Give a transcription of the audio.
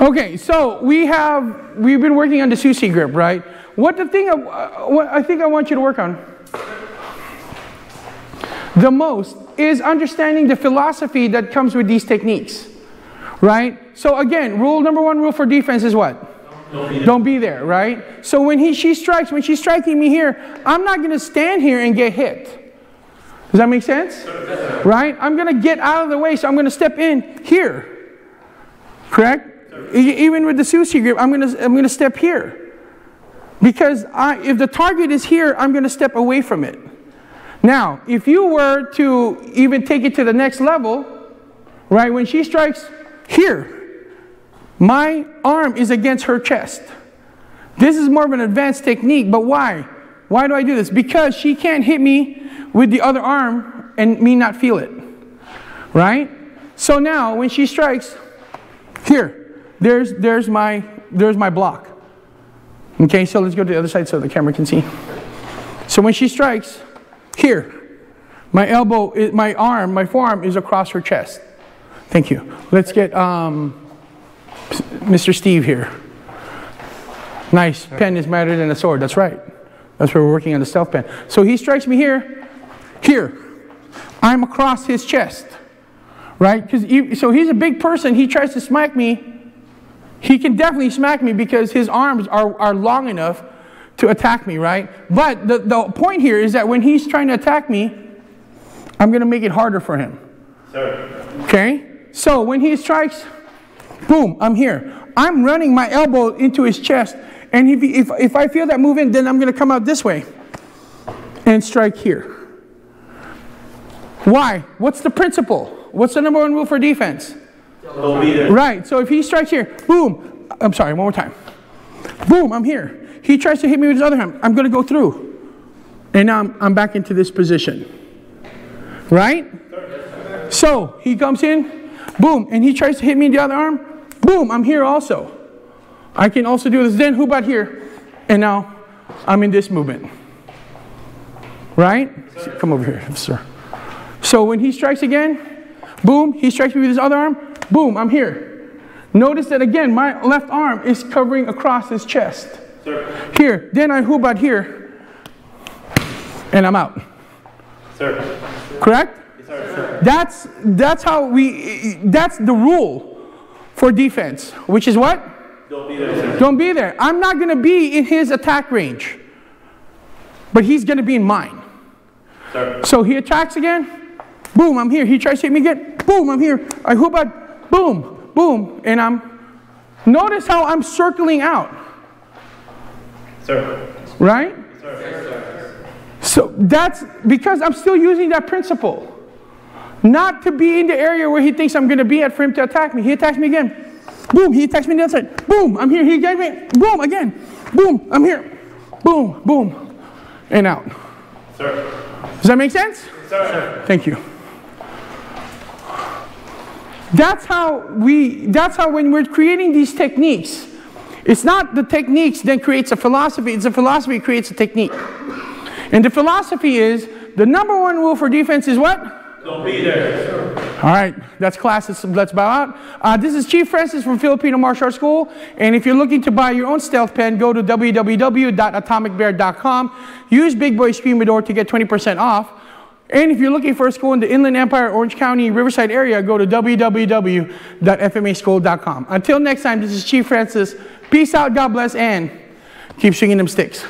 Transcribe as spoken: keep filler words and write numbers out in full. Okay, so we have, we've been working on the sushi grip, right? What the thing I, what I think I want you to work on the most is understanding the philosophy that comes with these techniques, right? So again, rule number one rule for defense is what? Don't be there, Don't be there right? So when he, she strikes, when she's striking me here, I'm not going to stand here and get hit. Does that make sense? Right? I'm going to get out of the way, so I'm going to step in here. Correct? Even with the sushi grip, I'm going to, I'm going to step here. Because I, if the target is here, I'm going to step away from it. Now, if you were to even take it to the next level, right, when she strikes here, my arm is against her chest. This is more of an advanced technique, but why? Why do I do this? Because she can't hit me with the other arm and me not feel it, right? So now when she strikes here, there's there's my there's my block. Okay, so let's go to the other side so the camera can see. So when she strikes here, my elbow, is, my arm, my forearm is across her chest. Thank you. Let's get um, Mister Steve here. Nice, pen is better than a sword. That's right. That's where we're working on the stealth pen. So he strikes me here, here. I'm across his chest, right? Because he, so he's a big person. He tries to smack me. He can definitely smack me because his arms are, are long enough to attack me, right? But the, the point here is that when he's trying to attack me, I'm going to make it harder for him. Sir. Okay? So when he strikes, boom, I'm here. I'm running my elbow into his chest. And if, if, if I feel that movement, then I'm going to come out this way and strike here. Why? What's the principle? What's the number one rule for defense? Don't be there. Right. So if he strikes here, boom. I'm sorry, one more time. Boom, I'm here. He tries to hit me with his other hand. I'm going to go through. And now I'm, I'm back into this position. Right? So he comes in, boom, and he tries to hit me in the other arm. Boom, I'm here also. I can also do this. Then who about here? And now I'm in this movement. Right? Sir. Come over here, sir. So when he strikes again, boom, he strikes me with his other arm. Boom, I'm here. Notice that again, my left arm is covering across his chest. Sir. Here. Then I who about here? And I'm out. Sir. Correct? Yes, sir. That's, that's how we, that's the rule for defense, which is what? Don't be there. Don't be there. I'm not going to be in his attack range. But he's going to be in mine. Sir. So he attacks again. Boom, I'm here. He tries to hit me again. Boom, I'm here. I hoop up. Boom, boom. And I'm... Notice how I'm circling out. Sir. Right? Sir. So that's because I'm still using that principle. Not to be in the area where he thinks I'm going to be at for him to attack me. He attacks me again. Boom, he attacks me on the other side. Boom, I'm here. He gave me. Boom, again. Boom, I'm here. Boom, boom. And out. Sir. Does that make sense? Sir. Thank you. That's how we, that's how when we're creating these techniques, it's not the techniques that creates a philosophy. It's a philosophy that creates a technique. And the philosophy is, the number one rule for defense is what? Don't be there, sir. All right, that's class. Let's bow out. Uh, this is Chief Francis from Filipino Martial Arts School. And if you're looking to buy your own stealth pen, go to w w w dot atomic bear dot com. Use Big Boy Screamador to get twenty percent off. And if you're looking for a school in the Inland Empire, Orange County, Riverside area, go to w w w dot f m a school dot com. Until next time, this is Chief Francis. Peace out, God bless, and keep swinging them sticks.